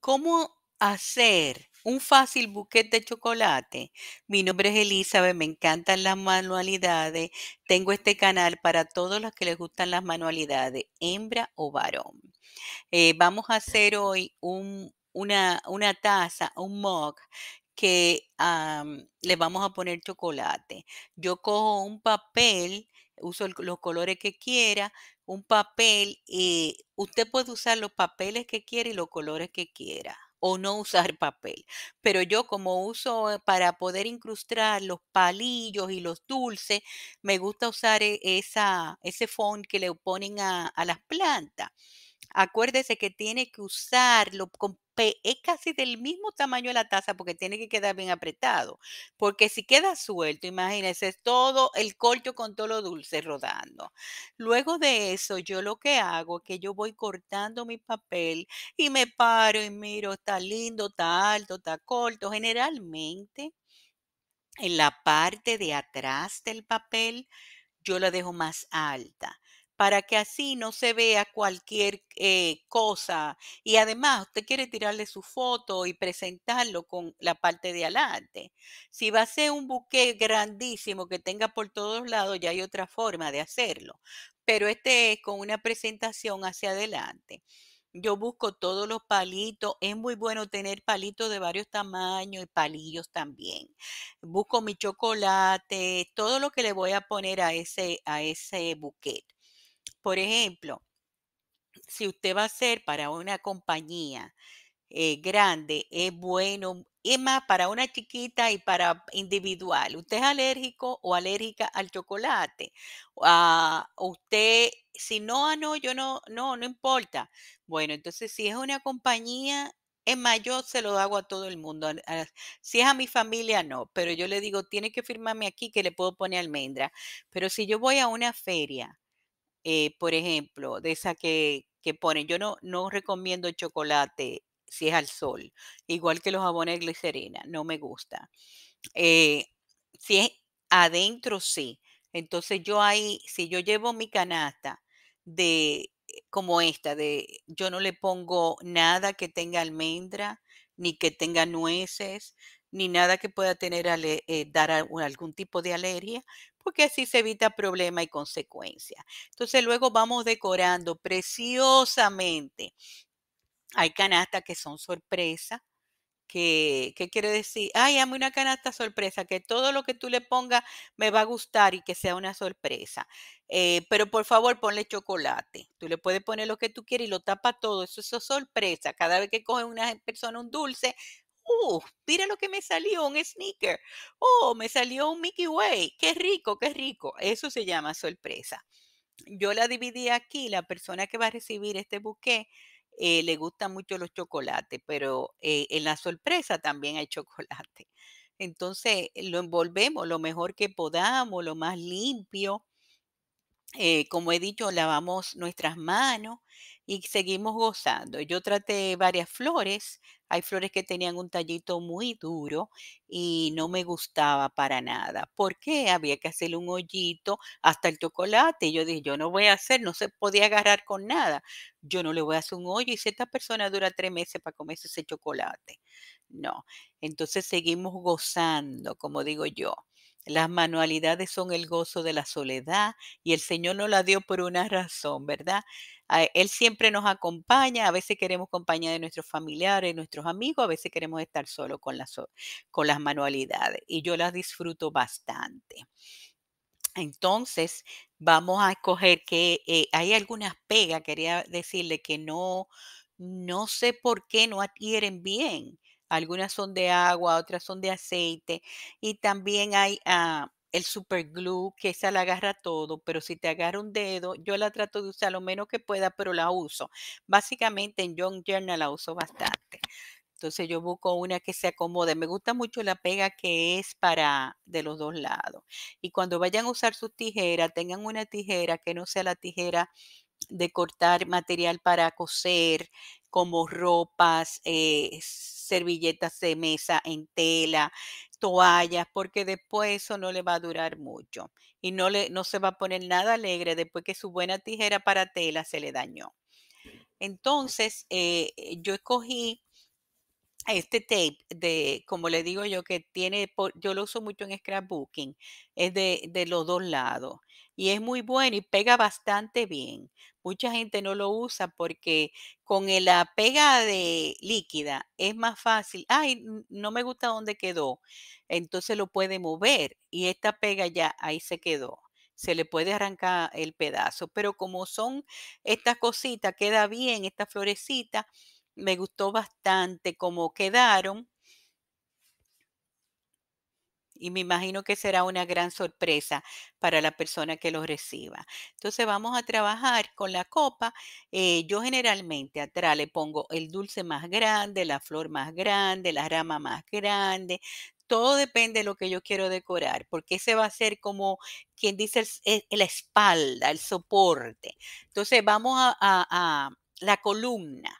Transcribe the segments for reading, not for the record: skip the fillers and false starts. ¿Cómo hacer un fácil buquete de chocolate? Mi nombre es Elizabeth, me encantan las manualidades. Tengo este canal para todos los que les gustan las manualidades, hembra o varón. Vamos a hacer hoy una taza, un mug, que le vamos a poner chocolate. Yo cojo un papel, uso los colores que quiera, un papel, y usted puede usar los papeles que quiera y los colores que quiera, o no usar papel. Pero yo, como uso para poder incrustar los palillos y los dulces, me gusta usar ese fond que le ponen a las plantas. Acuérdese que tiene que usarlo con es casi del mismo tamaño de la taza, porque tiene que quedar bien apretado, porque si queda suelto, imagínense todo el corcho con todo lo dulce rodando. Luego de eso, yo lo que hago es que yo voy cortando mi papel y me paro y miro, está lindo, está alto, está corto. Generalmente en la parte de atrás del papel yo la dejo más alta, para que así no se vea cualquier cosa. Y además, usted quiere tirarle su foto y presentarlo con la parte de adelante. Si va a ser un buque grandísimo que tenga por todos lados, ya hay otra forma de hacerlo. Pero este es con una presentación hacia adelante. Yo busco todos los palitos. Es muy bueno tener palitos de varios tamaños y palillos también. Busco mi chocolate, todo lo que le voy a poner a ese buquete. Por ejemplo, si usted va a hacer para una compañía grande, es bueno, es más, para una chiquita y para individual. ¿Usted es alérgico o alérgica al chocolate? Usted, si no, yo no importa. Bueno, entonces si es una compañía, es más, yo se lo hago a todo el mundo. Si es a mi familia, no, pero yo le digo, tiene que firmarme aquí que le puedo poner almendra. Pero si yo voy a una feria, por ejemplo, de esa que ponen, yo no recomiendo chocolate si es al sol, igual que los jabones de glicerina, no me gusta. Si es adentro, sí. Entonces yo ahí, si yo llevo mi canasta yo no le pongo nada que tenga almendra, ni que tenga nueces, ni nada que pueda tener dar algún tipo de alergia, porque así se evita problemas y consecuencias. Entonces luego vamos decorando preciosamente. Hay canastas que son sorpresa. ¿Qué quiere decir? Ay, hazme una canasta sorpresa, que todo lo que tú le pongas me va a gustar y que sea una sorpresa. Pero por favor, ponle chocolate. Tú le puedes poner lo que tú quieres y lo tapa todo. Eso es sorpresa. Cada vez que coge una persona un dulce, mira lo que me salió, un sneaker. Oh, me salió un Mickey Way. Qué rico, qué rico. Eso se llama sorpresa. Yo la dividí aquí. La persona que va a recibir este buqué le gustan mucho los chocolates, pero en la sorpresa también hay chocolate. Entonces lo envolvemos lo mejor que podamos, lo más limpio. Como he dicho, lavamos nuestras manos y seguimos gozando. Yo traté varias flores. Hay flores que tenían un tallito muy duro y no me gustaba para nada. ¿Por qué? Había que hacerle un hoyito hasta el chocolate. Yo dije, yo no voy a hacer, no se podía agarrar con nada. Yo no le voy a hacer un hoyo, y si esta persona dura 3 meses para comerse ese chocolate. No. Entonces seguimos gozando, como digo yo. Las manualidades son el gozo de la soledad, y el Señor nos la dio por una razón, ¿verdad? Él siempre nos acompaña. A veces queremos compañía de nuestros familiares, nuestros amigos, a veces queremos estar solos con las manualidades, y yo las disfruto bastante. Entonces, vamos a escoger que hay algunas pegas, quería decirle que no sé por qué no adhieren bien. Algunas son de agua, otras son de aceite, y también hay el superglue, que esa la agarra todo, pero si te agarra un dedo, yo la trato de usar lo menos que pueda, pero la uso. Básicamente en Young Journal la uso bastante. Entonces yo busco una que se acomode. Me gusta mucho la pega que es para de los dos lados. Y cuando vayan a usar sus tijeras, tengan una tijera que no sea la tijera de cortar material para coser, como ropas, servilletas de mesa en tela, toallas, porque después eso no le va a durar mucho y no se va a poner nada alegre después que su buena tijera para tela se le dañó. Entonces yo escogí Este tape de, como le digo yo, que tiene, yo lo uso mucho en scrapbooking, es de los dos lados y es muy bueno y pega bastante bien. Mucha gente no lo usa porque con la pega de líquida es más fácil. Ay, no me gusta dónde quedó. Entonces lo puede mover y esta pega ya ahí se quedó. Se le puede arrancar el pedazo, pero como son estas cositas, queda bien esta florecita. Me gustó bastante cómo quedaron y me imagino que será una gran sorpresa para la persona que los reciba. Entonces vamos a trabajar con la copa. Yo generalmente atrás le pongo el dulce más grande, la flor más grande, la rama más grande. Todo depende de lo que yo quiero decorar, porque ese va a ser como quien dice la espalda, el soporte. Entonces vamos a la columna.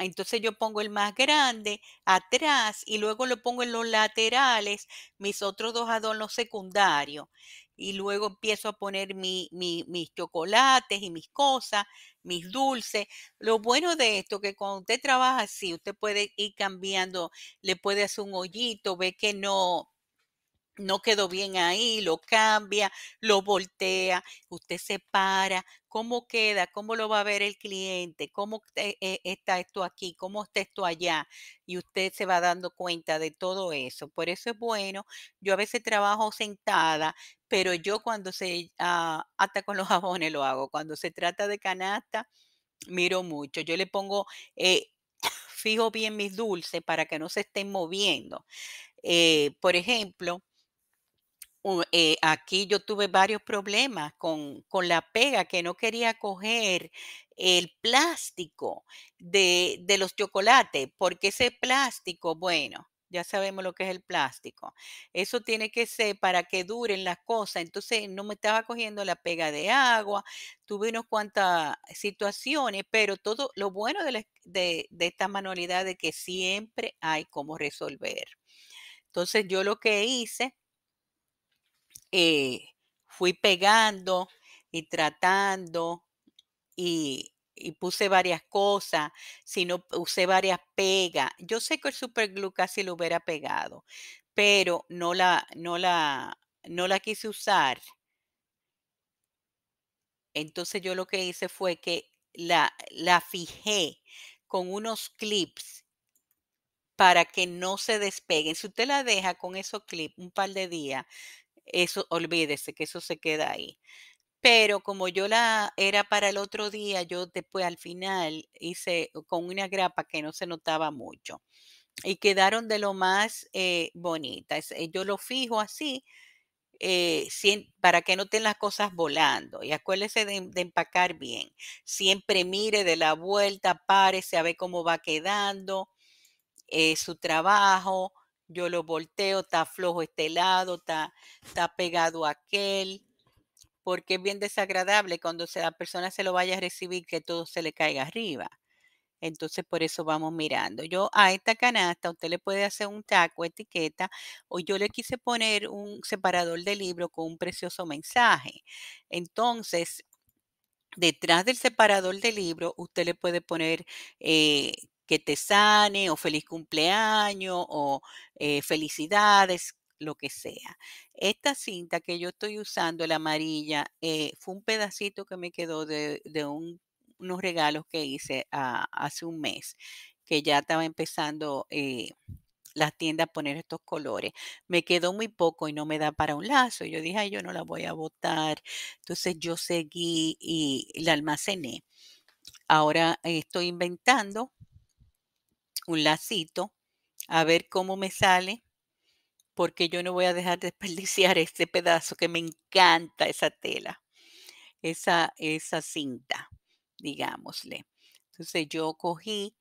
Entonces yo pongo el más grande atrás y luego lo pongo en los laterales, mis otros dos adornos secundarios. Y luego empiezo a poner mis chocolates y mis cosas, mis dulces. Lo bueno de esto es que cuando usted trabaja así, usted puede ir cambiando, le puede hacer un hoyito, ve que no quedó bien ahí, lo cambia, lo voltea, usted separa, cómo queda, cómo lo va a ver el cliente, cómo está esto aquí, cómo está esto allá, y usted se va dando cuenta de todo eso. Por eso es bueno, yo a veces trabajo sentada, pero yo cuando hasta con los jabones lo hago, cuando se trata de canasta, miro mucho, yo le pongo, fijo bien mis dulces para que no se estén moviendo. Por ejemplo, aquí yo tuve varios problemas con la pega que no quería coger el plástico de los chocolates, porque ese plástico, bueno, ya sabemos lo que es el plástico. Eso tiene que ser para que duren las cosas. Entonces no me estaba cogiendo la pega de agua. Tuve unas cuantas situaciones, pero todo lo bueno de esta manualidad es que siempre hay cómo resolver. Entonces yo lo que hice, fui pegando y tratando y puse varias cosas, si no usé varias pegas. Yo sé que el superglue casi lo hubiera pegado, pero no la quise usar. Entonces yo lo que hice fue que la fijé con unos clips para que no se despeguen. Si usted la deja con esos clips un par de días, eso olvídese que eso se queda ahí. Pero como yo la era para el otro día, yo después al final hice con una grapa que no se notaba mucho. Y quedaron de lo más bonitas. Yo lo fijo así para que no estén las cosas volando. Y acuérdese de empacar bien. Siempre mire, de la vuelta, párese a ver cómo va quedando su trabajo. Yo lo volteo, está flojo este lado, está pegado aquel. Porque es bien desagradable cuando la persona se lo vaya a recibir que todo se le caiga arriba. Entonces, por eso vamos mirando. Yo a esta canasta, usted le puede hacer un tag o etiqueta, o yo le quise poner un separador de libro con un precioso mensaje. Entonces, detrás del separador de libro, usted le puede poner que te sane, o feliz cumpleaños, o felicidades, lo que sea. Esta cinta que yo estoy usando, la amarilla, fue un pedacito que me quedó de unos regalos que hice hace un mes, que ya estaba empezando las tiendas a poner estos colores. Me quedó muy poco y no me da para un lazo. Yo dije, ay, yo no la voy a botar. Entonces yo seguí y la almacené. Ahora estoy inventando un lacito a ver cómo me sale, porque yo no voy a dejar de desperdiciar este pedazo que me encanta esa tela, esa cinta, digámosle. Entonces yo cogí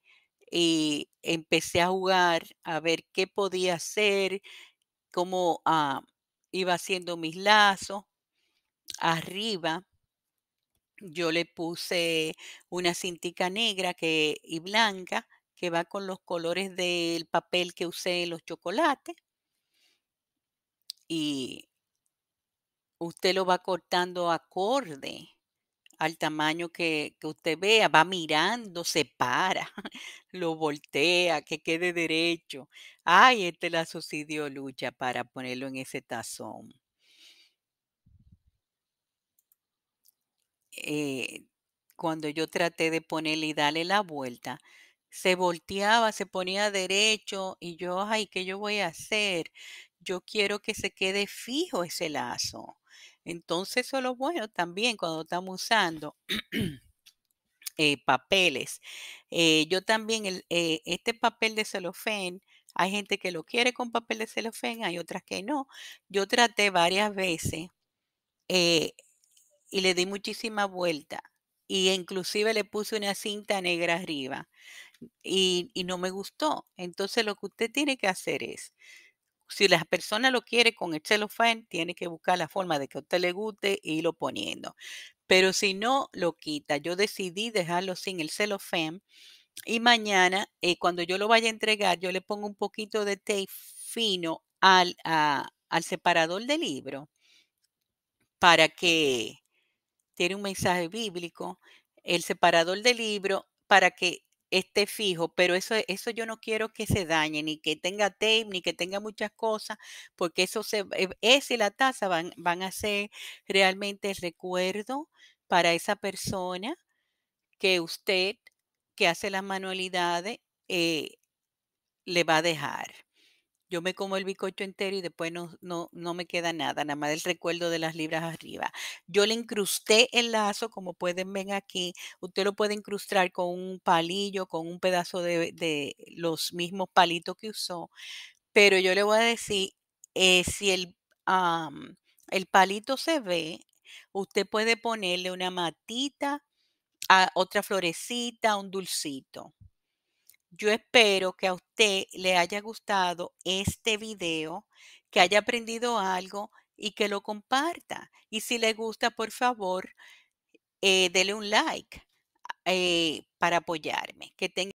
y empecé a jugar a ver qué podía hacer, cómo iba haciendo mis lazos. Arriba yo le puse una cintica negra y blanca que va con los colores del papel que usé en los chocolates. Y usted lo va cortando acorde al tamaño que usted vea, va mirando, se para, lo voltea, que quede derecho. Ay, este lazo sí dio lucha para ponerlo en ese tazón. Cuando yo traté de ponerle y darle la vuelta, se volteaba, se ponía derecho y yo, ay, ¿qué yo voy a hacer? Yo quiero que se quede fijo ese lazo. Entonces, eso es lo bueno también cuando estamos usando papeles. Yo también, este papel de celofán, hay gente que lo quiere con papel de celofán, hay otras que no. Yo traté varias veces y le di muchísima vuelta. Y inclusive le puse una cinta negra arriba y no me gustó. Entonces, lo que usted tiene que hacer es, si la persona lo quiere con el celofán, tiene que buscar la forma de que a usted le guste e irlo poniendo. Pero si no, lo quita. Yo decidí dejarlo sin el celofán y mañana, cuando yo lo vaya a entregar, yo le pongo un poquito de tape fino al separador del libro para que, tiene un mensaje bíblico, el separador del libro para que esté fijo, pero eso yo no quiero que se dañe, ni que tenga tape, ni que tenga muchas cosas, porque ese y la taza van a ser realmente el recuerdo para esa persona que usted, que hace las manualidades, le va a dejar. Yo me como el bizcocho entero y después no me queda nada, nada más el recuerdo de las libras arriba. Yo le incrusté el lazo, como pueden ver aquí. Usted lo puede incrustar con un palillo, con un pedazo de los mismos palitos que usó. Pero yo le voy a decir, si el palito se ve, usted puede ponerle una matita, otra florecita, un dulcito. Yo espero que a usted le haya gustado este video, que haya aprendido algo y que lo comparta. Y si le gusta, por favor, dele un like para apoyarme. Que tenga